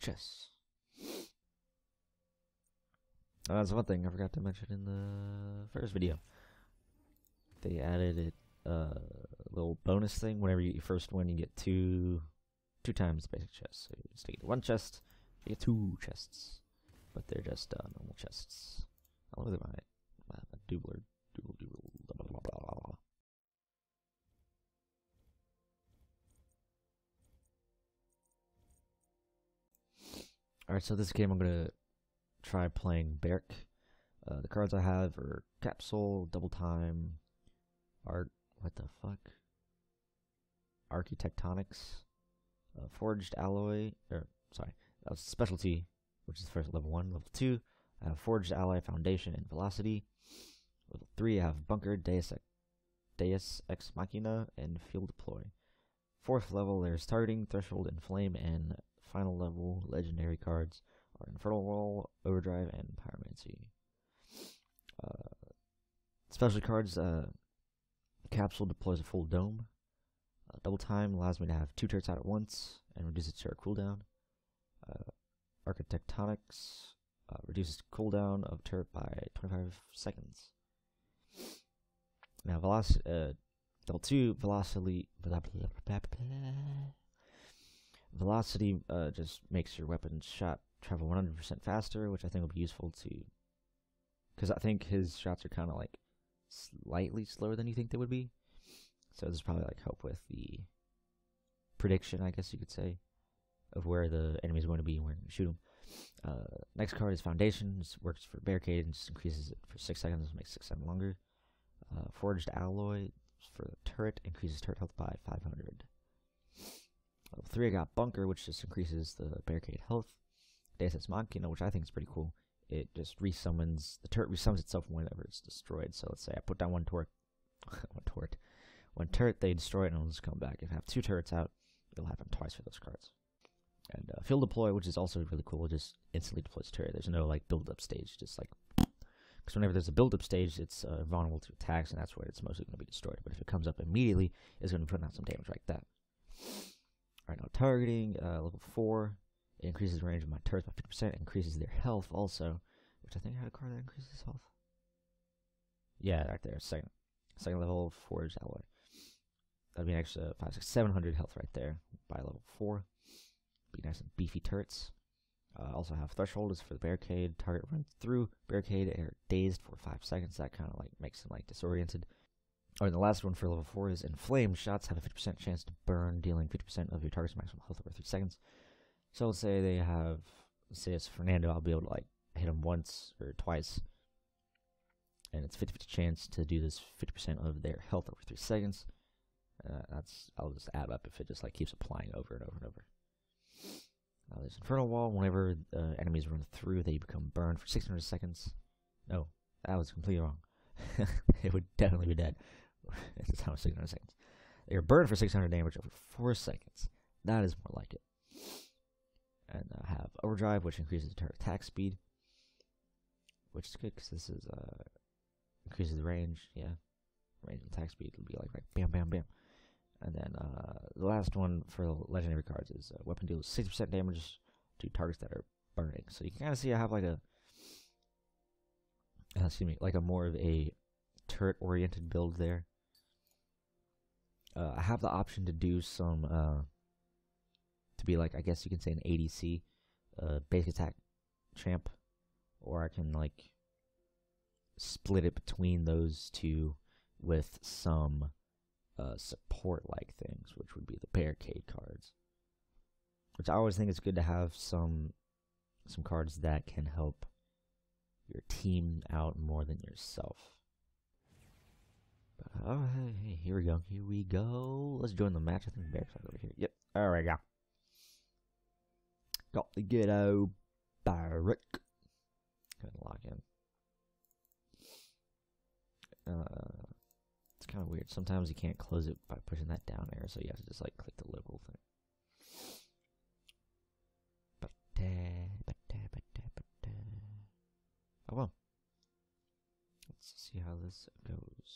purchase. Oh, that's one thing I forgot to mention in the first video. They added a little bonus thing. Whenever you first win, you get two times the basic chest. So you just take one chest, you get two chests. But they're just normal chests. I'll look at my doubler. Doodle. Alright, so this game I'm going to try playing Barik. The cards I have are Capsule, Double Time, Architectonics, Forged Alloy, that was Specialty, which is first level 1. Level 2, I have Forged Alloy, Foundation, and Velocity. Level 3, I have Bunker, Deus Ex Machina, and Field Deploy. 4th level, there's Targeting, Threshold, and Flame, and final level legendary cards are Infernal Wall, Overdrive, and Pyromancy. Specialty cards, Capsule deploys a full dome. Double Time allows me to have two turrets out at once and reduces turret cooldown. Architectonics reduces cooldown of turret by 25 seconds. Now, Velocity just makes your weapon shot travel 100% faster, which I think will be useful to... Because I think his shots are kind of like slightly slower than you think they would be. So this is probably like help with the prediction, I guess you could say, of where the enemy is going to be and where to shoot him. Next card is Foundation. This works for Barricade and just increases it for 6 seconds, makes 6 seconds longer. Forged Alloy for the turret, increases turret health by 500. Level 3, I got Bunker, which just increases the Barricade health. Deus Ex Machina, which I think is pretty cool. It just resummons, the turret resummons itself whenever it's destroyed. So let's say I put down one turret, they destroy it, and it'll just come back. If I have two turrets out, it'll happen twice for those cards. And Field Deploy, which is also really cool, it just instantly deploys turret. There's no like build-up stage, just like... Because whenever there's a build-up stage, it's vulnerable to attacks, and that's where it's mostly going to be destroyed. But if it comes up immediately, it's going to be putting out some damage like that. Alright, now Targeting, level 4, it increases the range of my turrets by 50%, increases their health also, which I think I had a card that increases health. Yeah, right there, second level, Forged Alloy. That'd be an extra 700 health right there by level 4. Be nice and beefy turrets. Also have Threshold is for the Barricade, target runs through Barricade, are dazed for 5 seconds, that kind of like makes them like disoriented. Alright, the last one for level 4 is Inflame. Shots have a 50% chance to burn, dealing 50% of your target's maximum health over 3 seconds. So let's say they have, say it's Fernando, I'll be able to like hit him once or twice. And it's 50% chance to do this 50% of their health over 3 seconds. I'll just add up if it just like keeps applying over and over and over. Now there's Infernal Wall. Whenever enemies run through, they become burned for 600 seconds. No, that was completely wrong. It would definitely be dead. It's how 600 seconds. They're burned for 600 damage over 4 seconds. That is more like it. And I have Overdrive, which increases the attack speed, which is good because this is increases the range. Yeah, range and attack speed will be like bam, bam, bam. And then the last one for the legendary cards is weapon deals 60% damage to targets that are burning. So you can kind of see I have like a more of a turret-oriented build there. I have the option to do some, to be like, I guess you can say an ADC, basic attack champ, or I can like split it between those two with some support-like things, which would be the Barricade cards. Which I always think it's good to have some cards that can help your team out more than yourself. But, oh, hey, here we go. Let's join the match. I think Barik's over here. Yep, there we go. Got the good old Barik. Gonna log in. It's kind of weird. Sometimes you can't close it by pushing that down arrow, so you have to just like click the little thing. Oh well. Let's see how this goes.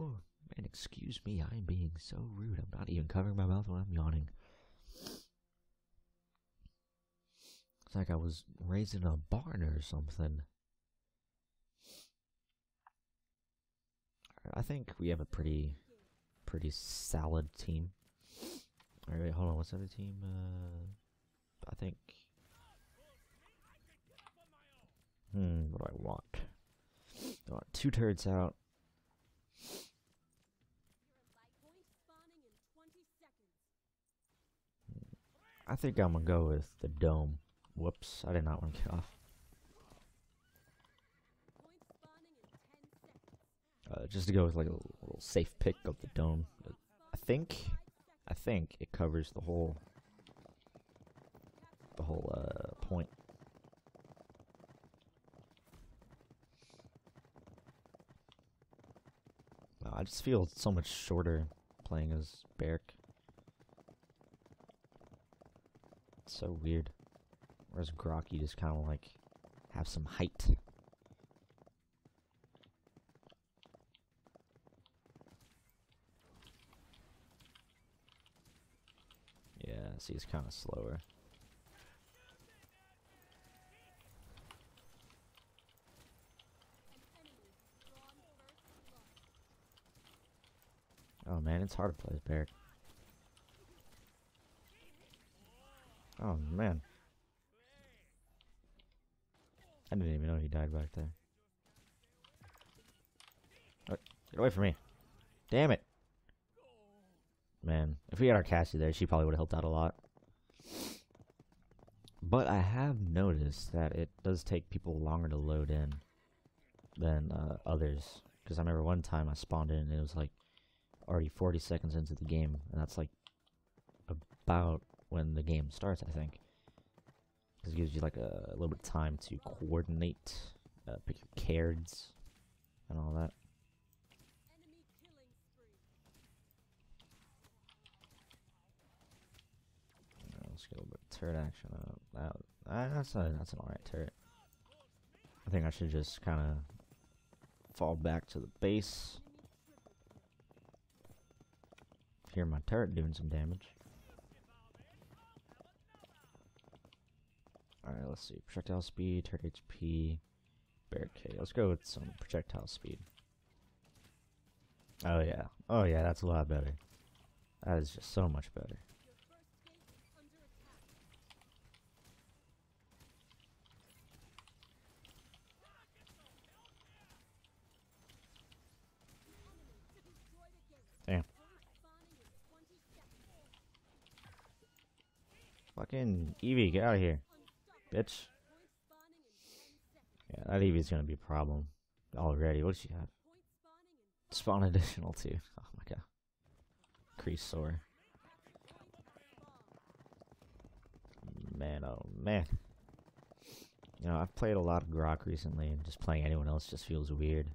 Oh, And excuse me, I'm being so rude. I'm not even covering my mouth when I'm yawning. It's like I was raised in a barn or something. I think we have a pretty solid team. Alright, wait, hold on, what's the other team? I think... what do I want? I want 2 turds out. I think I'm gonna go with the dome. Whoops, I did not want to get off. Just to go with like a little safe pick of the dome. I think it covers the whole point. Wow, I just feel so much shorter playing as Barik. It's so weird. Whereas Grok, you just kind of like have some height. See, it's kind of slower. Oh man, it's hard to play as Barik. Oh man. I didn't even know he died back there. Oh, get away from me. Damn it. Man, if we had our Cassie there, she probably would have helped out a lot. But I have noticed that it does take people longer to load in than others. Because I remember one time I spawned in and it was like already 40 seconds into the game. And that's like about when the game starts, I think. Because it gives you like a little bit of time to coordinate, pick your cards, and all that. Let's get a little bit of turret action up. That's an alright turret. I think I should just kind of fall back to the base. Hear my turret doing some damage. Alright, let's see. Projectile speed, turret HP, barricade. Let's go with some projectile speed. Oh yeah. Oh yeah, that's a lot better. That is just so much better. Fucking Evie, get out of here, bitch. Yeah, that Evie's gonna be a problem already. What does she have? Spawn additional 2. Oh my god. Crease sore. Man, oh man. You know, I've played a lot of Grok recently, and just playing anyone else just feels weird.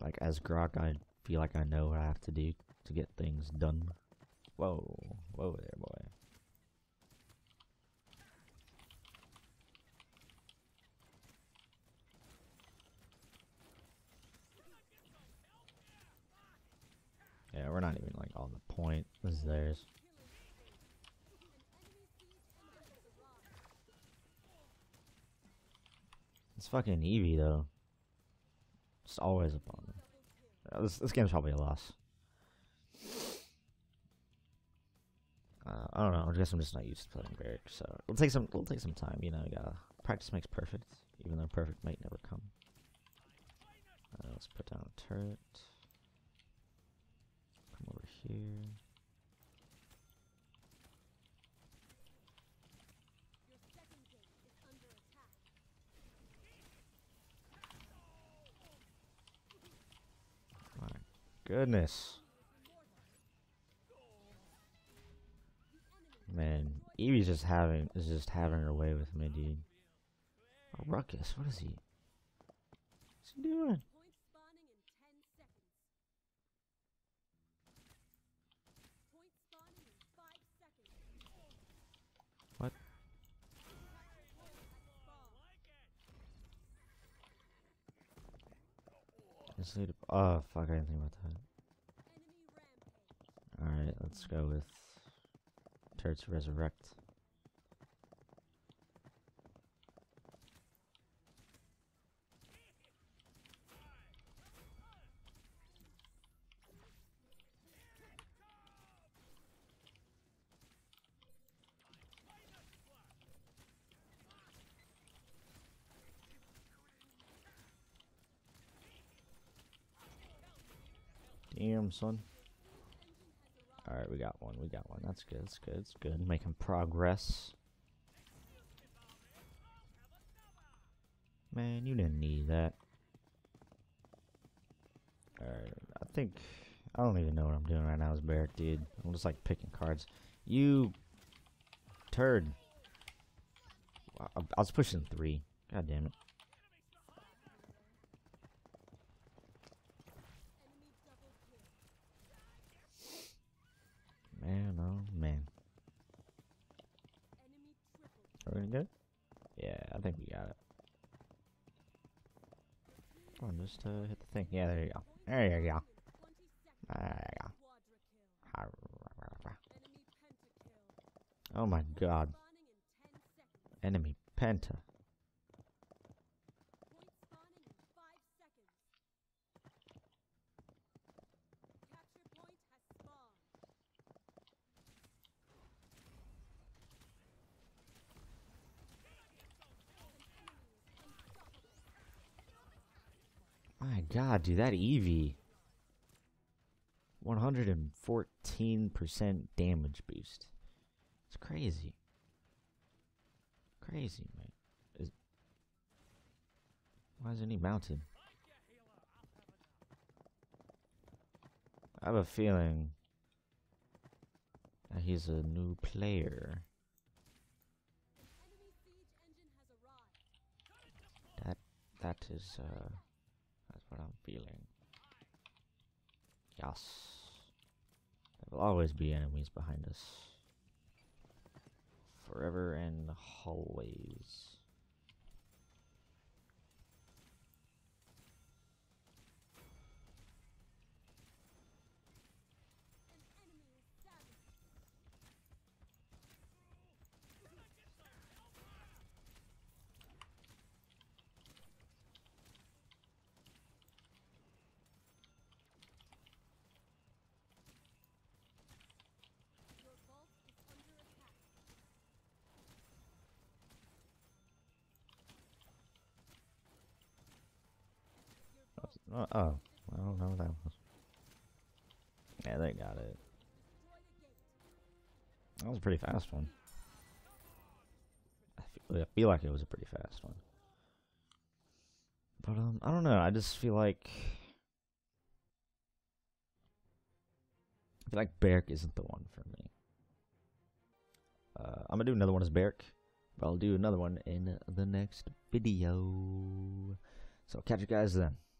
Like, as Grok, I feel like I know what I have to do to get things done. Whoa, whoa there, boy. Yeah, we're not even like on the point. This is theirs. It's fucking Evie though. It's always a problem. This game's probably a loss. I don't know. I guess I'm just not used to playing Barik, so we'll take some time. You know, practice makes perfect, even though perfect might never come. Let's put down a turret. Come over here. My goodness. Man, Evie's just having her way with me, dude. Oh, Ruckus, what is he? What's he doing? What? Consider. Oh fuck! I didn't think about that. All right, let's go with turrets resurrect. Damn, son. Alright, we got one. We got one. That's good. That's good. That's good. Making progress. Man, you didn't need that. Alright, I think... I don't even know what I'm doing right now as Barik, dude. I'm just like picking cards. You... turd. I was pushing 3. God damn it. Man, oh man. Are we gonna get it? Yeah, I think we got it. Come on, just hit the thing. Yeah, there you go. There you go. There you go. Oh my god. Enemy Penta. God, dude, that Evie. 114% damage boost. It's crazy. Crazy, man. Why isn't he mounted? I have a feeling that he's a new player. That is, what I'm feeling. Yes. There will always be enemies behind us. Forever and always. Oh, I don't know what that was. Yeah, they got it. That was a pretty fast one. I feel like it was a pretty fast one. But, I don't know. I just feel like... I feel like Barik isn't the one for me. I'm gonna do another one as Barik. But I'll do another one in the next video. So I'll catch you guys then.